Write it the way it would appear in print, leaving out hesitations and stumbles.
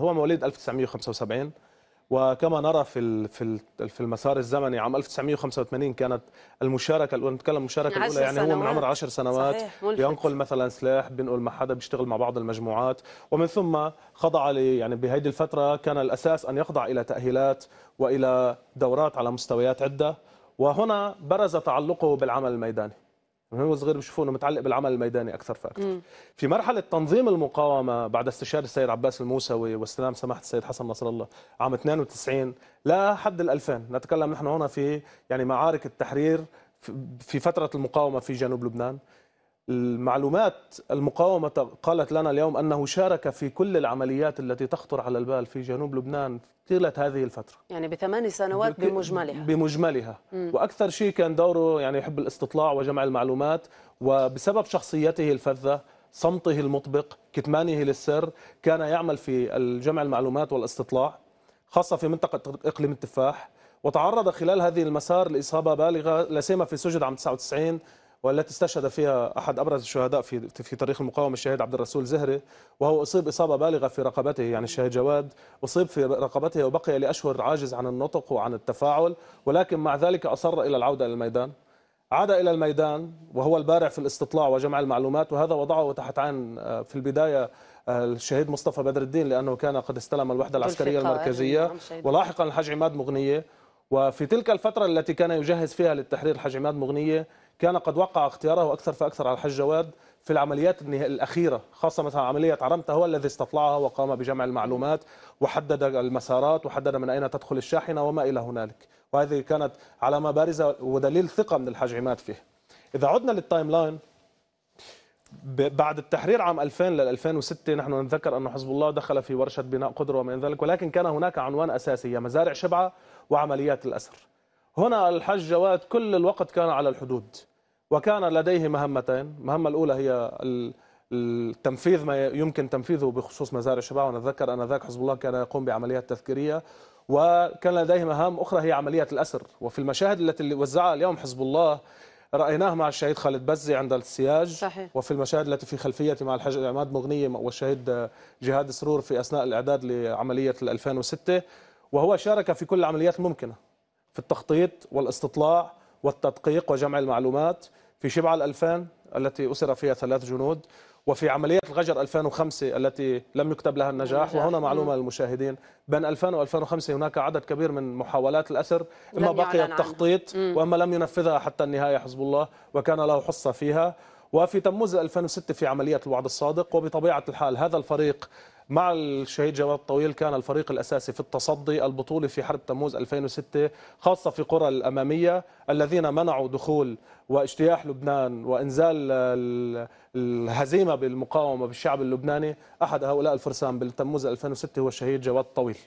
هو مواليد 1975، وكما نرى في المسار الزمني عام 1985 كانت المشاركه الاولى، نتكلم المشاركه الاولى يعني هو من عمر 10 سنوات بينقل مثلا سلاح، بينقل مع حدا، بيشتغل مع بعض المجموعات، ومن ثم خضع يعني بهيدي الفتره كان الاساس ان يخضع الى تاهيلات والى دورات على مستويات عده، وهنا برز تعلقه بالعمل الميداني. من هو صغير بشوفه انه متعلق بالعمل الميداني اكثر فاكثر. في مرحله تنظيم المقاومه بعد استشهاد السيد عباس الموسوي واستلام سماحه السيد حسن نصر الله عام 92 لحد 2000، نتكلم نحن هنا في يعني معارك التحرير في فتره المقاومه في جنوب لبنان. المعلومات المقاومه قالت لنا اليوم انه شارك في كل العمليات التي تخطر على البال في جنوب لبنان طيله هذه الفتره، يعني بثمان سنوات بمجملها. واكثر شيء كان دوره يعني يحب الاستطلاع وجمع المعلومات، وبسبب شخصيته الفذه، صمته المطبق، كتمانه للسر، كان يعمل في جمع المعلومات والاستطلاع خاصه في منطقه اقليم التفاح، وتعرض خلال هذه المسار لاصابه بالغه لا سيما في سجن عام 99 والتي استشهد فيها أحد أبرز الشهداء في تاريخ المقاومة الشهيد عبد الرسول زهري، وهو أصيب إصابة بالغة في رقبته، يعني الشهيد جواد أصيب في رقبته وبقي لأشهر عاجز عن النطق وعن التفاعل، ولكن مع ذلك أصر إلى العودة إلى الميدان. عاد إلى الميدان وهو البارع في الاستطلاع وجمع المعلومات، وهذا وضعه تحت عين في البداية الشهيد مصطفى بدر الدين لأنه كان قد استلم الوحدة العسكرية المركزية، ولاحقا الحاج عماد مغنية. وفي تلك الفترة التي كان يجهز فيها للتحرير الحاج عماد مغنية كان قد وقع اختياره أكثر فأكثر على الحاج جواد في العمليات الأخيرة، خاصة مثلا عملية عرمتة، هو الذي استطلعها وقام بجمع المعلومات وحدد المسارات وحدد من أين تدخل الشاحنة وما إلى هنالك، وهذه كانت علامة بارزة ودليل ثقة من الحاج عماد فيه. إذا عدنا للتايم لاين بعد التحرير عام 2000 لل 2006 نحن نتذكر أن حزب الله دخل في ورشة بناء قدرة ومن ذلك، ولكن كان هناك عنوان أساسي: مزارع شبعة وعمليات الأسر. هنا الحاج جواد كل الوقت كان على الحدود، وكان لديه مهمتين. المهمة الأولى هي التنفيذ ما يمكن تنفيذه بخصوص مزارع شبعة، ونتذكر أن ذاك حزب الله كان يقوم بعمليات تذكيرية، وكان لديه مهام أخرى هي عمليات الأسر. وفي المشاهد التي وزعها اليوم حزب الله رأيناه مع الشهيد خالد بزي عند السياج، صحيح. وفي المشاهد التي في خلفيتي مع الحاج عماد مغنية والشهيد جهاد سرور في أثناء الإعداد لعملية 2006، وهو شارك في كل العمليات الممكنة في التخطيط والاستطلاع والتدقيق وجمع المعلومات، في شبعة 2000 التي أسر فيها 3 جنود، وفي عملية الغجر 2005 التي لم يكتب لها النجاح. وهنا معلومة للمشاهدين، بين 2000 و 2005 هناك عدد كبير من محاولات الأسر إما بقي التخطيط وإما لم ينفذها حتى النهاية حزب الله، وكان له حصة فيها. وفي تموز 2006 في عملية الوعد الصادق. وبطبيعة الحال هذا الفريق مع الشهيد جواد الطويل كان الفريق الأساسي في التصدي البطولي في حرب تموز 2006، خاصة في قرى الأمامية الذين منعوا دخول واجتياح لبنان وإنزال الهزيمة بالمقاومة بالشعب اللبناني. أحد هؤلاء الفرسان بالتموز 2006 هو الشهيد جواد الطويل.